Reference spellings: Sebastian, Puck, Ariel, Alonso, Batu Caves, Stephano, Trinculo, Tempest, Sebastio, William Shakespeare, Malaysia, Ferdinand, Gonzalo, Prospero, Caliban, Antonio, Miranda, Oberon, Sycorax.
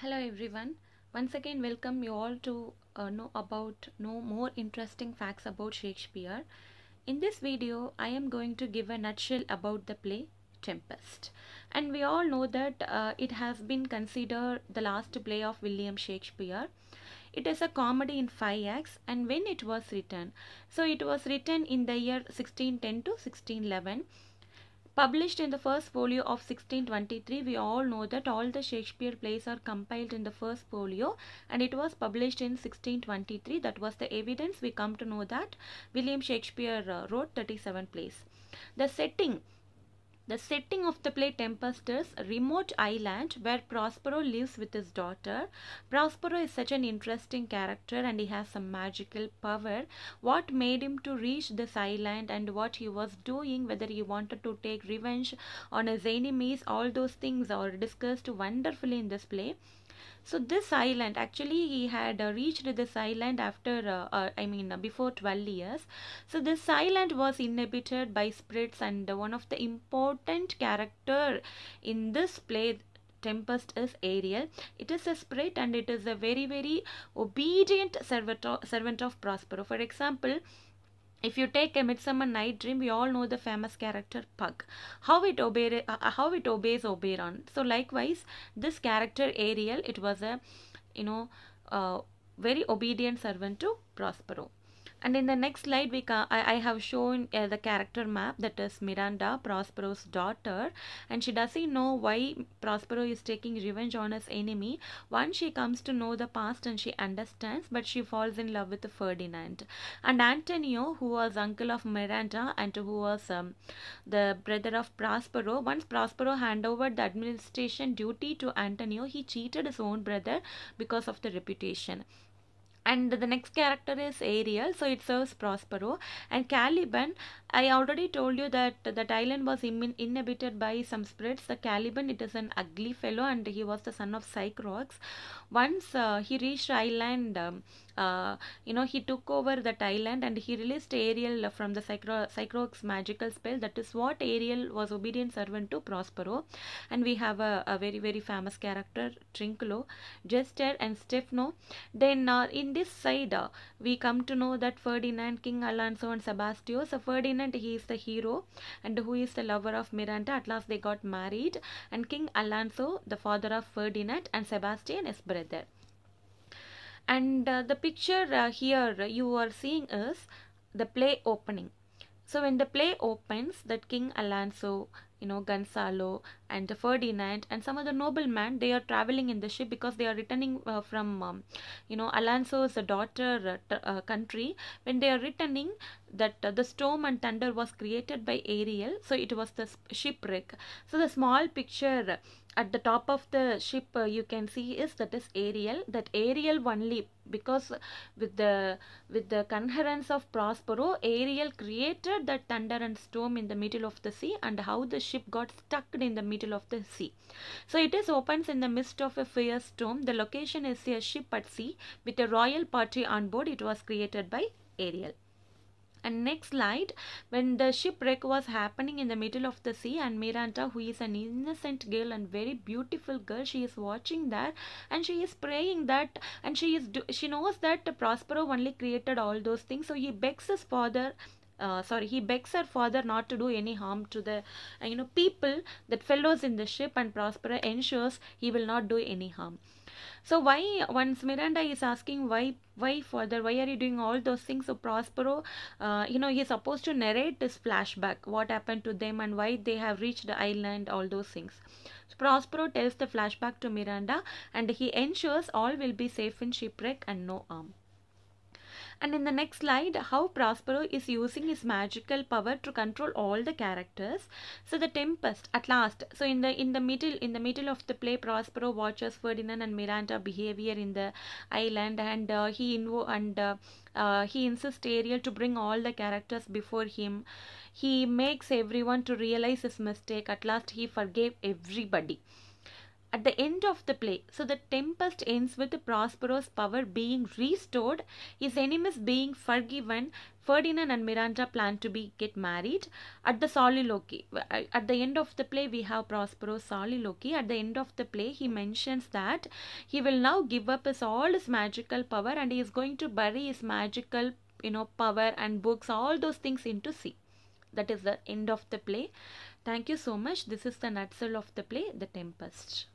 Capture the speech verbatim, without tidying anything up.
Hello everyone, once again welcome you all to uh, know about know more interesting facts about Shakespeare. In this video I am going to give a nutshell about the play Tempest, and we all know that uh, it has been considered the last play of William Shakespeare. It is a comedy in five acts, and when it was written, so it was written in the year sixteen ten to sixteen eleven. Published in the first folio of sixteen twenty-three, we all know that all the Shakespeare plays are compiled in the first folio, and it was published in sixteen twenty-three. That was the evidence we come to know that William Shakespeare uh, wrote thirty-seven plays. The setting, the setting of the play Tempest is a remote island where Prospero lives with his daughter. Prospero is such an interesting character, and he has some magical power. What made him to reach this island and what he was doing, whether he wanted to take revenge on his enemies, all those things are discussed wonderfully in this play. So this island, actually he had uh, reached this island after, uh, uh, I mean, uh, before twelve years. So this island was inhabited by spirits, and uh, one of the important character in this play Tempest is Ariel. It is a spirit, and it is a very very obedient servant of, servant of Prospero. For example, if you take a Midsummer Night Dream, we all know the famous character Puck, how it obeys, uh, how it obeys Oberon. So likewise, this character Ariel, it was a, you know, uh, very obedient servant to Prospero. And in the next slide, we ca I, I have shown uh, the character map, that is Miranda, Prospero's daughter, and she doesn't know why Prospero is taking revenge on his enemy. Once she comes to know the past and she understands, but she falls in love with Ferdinand. And Antonio, who was uncle of Miranda and who was um, the brother of Prospero, once Prospero handed over the administration duty to Antonio, he cheated his own brother because of the reputation. And the next character is Ariel, so it serves Prospero. And Caliban, I already told you that that island was inhabited by some spirits. The Caliban, it is an ugly fellow, and he was the son of Sycorax. Once uh, he reached island, um, uh, you know, he took over that island, and he released Ariel from the Sycorax magical spell. That is what Ariel was obedient servant to Prospero. And we have a, a very very famous character, Trinculo, Jester, and Stephano. Then uh, in this side, uh, we come to know that Ferdinand, King Alonso, and Sebastio. So Ferdinand, he is the hero, and who is the lover of Miranda. At last they got married, and King Alonso, the father of Ferdinand, and Sebastian, his brother. And uh, the picture uh, here you are seeing is the play opening. So when the play opens, that King Alonso, you know, Gonzalo and Ferdinand and some other noblemen, they are traveling in the ship because they are returning uh, from, um, you know, Alonso's daughter uh, uh, country. When they are returning, that uh, the storm and thunder was created by Ariel, so it was the shipwreck. So the small picture at the top of the ship uh, you can see is that is Ariel. That Ariel only, because with the with the concurrence of Prospero, Ariel created that thunder and storm in the middle of the sea, and how the ship got stuck in the middle of the sea. So it is opens in the midst of a fierce storm. The location is a ship at sea with a royal party on board. It was created by Ariel. And next slide, when the shipwreck was happening in the middle of the sea, and Miranda, who is an innocent girl and very beautiful girl, she is watching that, and she is praying that, and she is do she knows that Prospero only created all those things. So he begs his father, Uh, sorry, he begs her father not to do any harm to the, uh, you know, people, that fellows in the ship, and Prospero ensures he will not do any harm. So why, once Miranda is asking why, why father, why are you doing all those things? So Prospero, uh, you know, he is supposed to narrate this flashback, what happened to them and why they have reached the island, all those things. So Prospero tells the flashback to Miranda, and he ensures all will be safe in shipwreck and no harm. And in the next slide, how Prospero is using his magical power to control all the characters. So the Tempest, at last, so in the in the middle in the middle of the play, Prospero watches Ferdinand and Miranda behavior in the island, and uh, he invo and uh, uh, he insists Ariel to bring all the characters before him. He makes everyone to realize his mistake. At last he forgave everybody. at the end of the play. So the Tempest ends with Prospero's power being restored, his enemies being forgiven. Ferdinand and Miranda plan to be get married. At the soliloquy, at the end of the play, we have Prospero's soliloquy. At the end of the play, he mentions that he will now give up his all his magical power, and he is going to bury his magical, you know, power and books, all those things into sea. That is the end of the play. Thank you so much. This is the nutshell of the play, The Tempest.